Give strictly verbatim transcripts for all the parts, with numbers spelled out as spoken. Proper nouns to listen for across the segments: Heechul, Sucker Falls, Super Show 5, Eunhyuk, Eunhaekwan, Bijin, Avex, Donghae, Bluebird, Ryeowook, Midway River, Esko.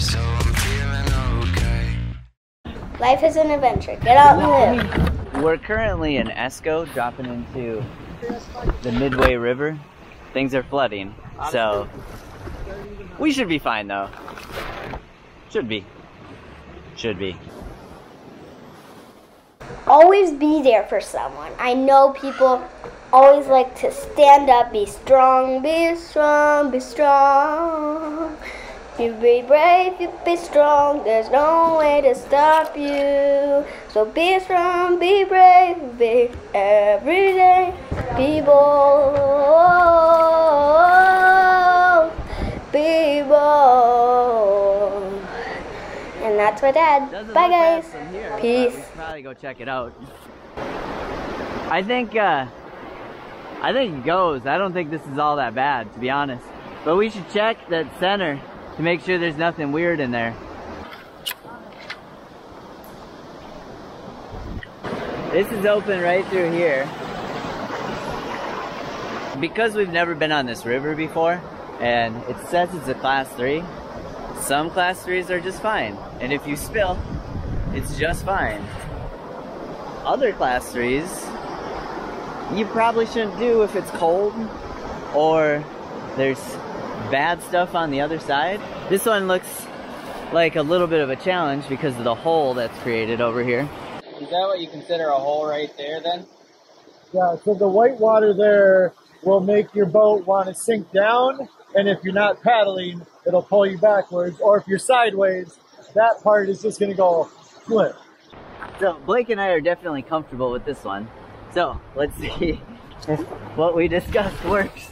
so I'm feeling okay. Life is an adventure. Get out and live. We're currently in Esko, dropping into the Midway River. Things are flooding, so we should be fine though. Should be. Should be. Always be there for someone. I know people always like to stand up, be strong, be strong, be strong. You be brave, you be strong, there's no way to stop you. So be strong, be brave, be everyday people. Be bold. And that's my dad. Bye guys. Peace. We should probably go check it out. I think uh I think it goes. I don't think this is all that bad, to be honest. But we should check that center to make sure there's nothing weird in there. This is open right through here. Because we've never been on this river before, and it says it's a class three, some class threes are just fine. And if you spill, it's just fine. Other class threes, you probably shouldn't do if it's cold or there's bad stuff on the other side. This one looks like a little bit of a challenge because of the hole that's created over here. Is that what you consider a hole right there then? Yeah, so the white water there will make your boat want to sink down, and if you're not paddling, it'll pull you backwards, or if you're sideways, that part is just gonna go flip. So Blake and I are definitely comfortable with this one. So, let's see if what we discussed works.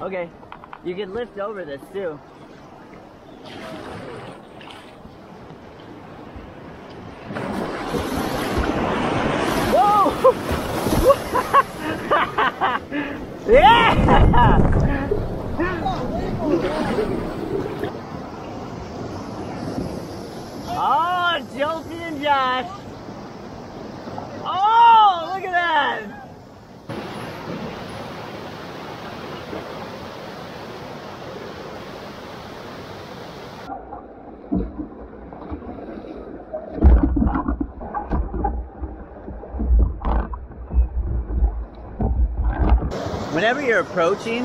Okay, you can lift over this too. Whoa! Yeah! Oh, Josie and Josh! Oh! whenever you're approaching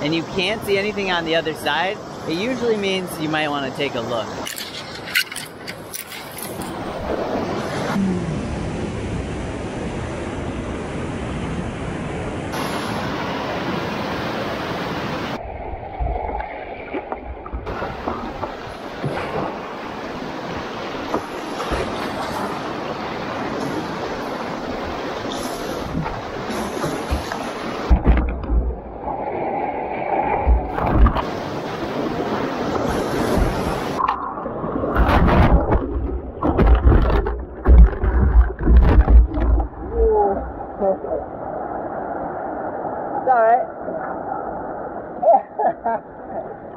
and you can't see anything on the other side, it usually means you might want to take a look.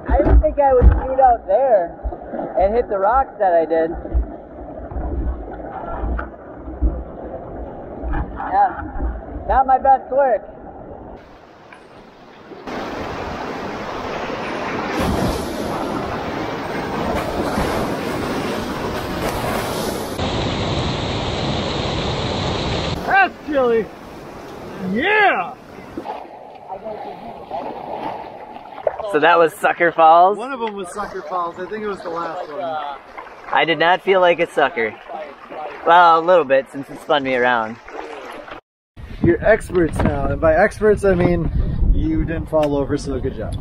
I didn't think I would shoot out there and hit the rocks that I did. Yeah, not my best work. That's chilly. Yeah! So that was Sucker Falls? One of them was Sucker Falls. I think it was the last one. I did not feel like a sucker. Well, a little bit, since it spun me around. You're experts now, and by experts I mean you didn't fall over, so good job.